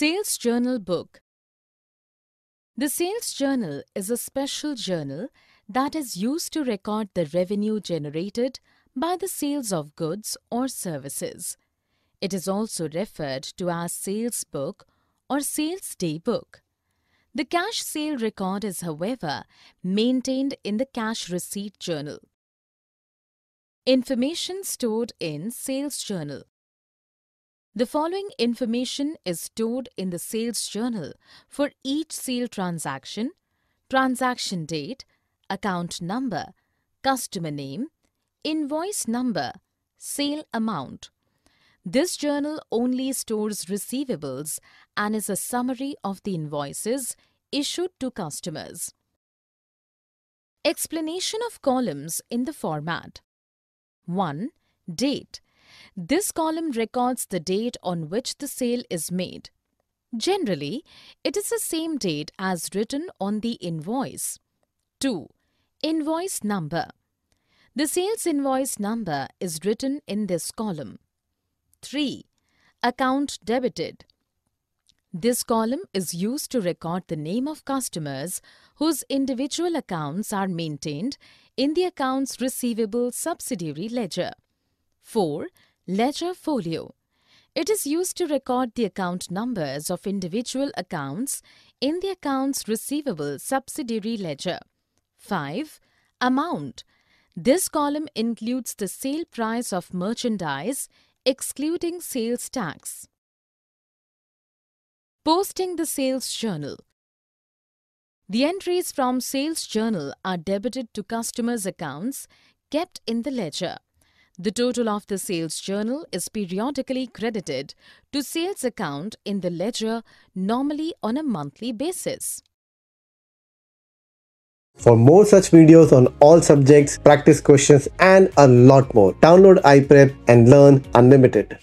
Sales Journal Book. The sales journal is a special journal that is used to record the revenue generated by the sales of goods or services. It is also referred to as sales book or sales day book. The cash sale record is, however, maintained in the cash receipt journal. Information stored in sales journal. The following information is stored in the sales journal for each sale transaction: transaction date, account number, customer name, invoice number, sale amount. This journal only stores receivables and is a summary of the invoices issued to customers. Explanation of columns in the format. 1. Date. This column records the date on which the sale is made. Generally, it is the same date as written on the invoice. 2. Invoice number. The sales invoice number is written in this column. 3. Account debited. This column is used to record the name of customers whose individual accounts are maintained in the accounts receivable subsidiary ledger. 4. Ledger folio. It is used to record the account numbers of individual accounts in the accounts receivable subsidiary ledger. 5. Amount. This column includes the sale price of merchandise, excluding sales tax. Posting the sales journal. The entries from sales journal are debited to customers' accounts kept in the ledger. The total of the sales journal is periodically credited to sales account in the ledger, normally on a monthly basis. For more such videos on all subjects, practice questions and a lot more, download iPrep and learn unlimited.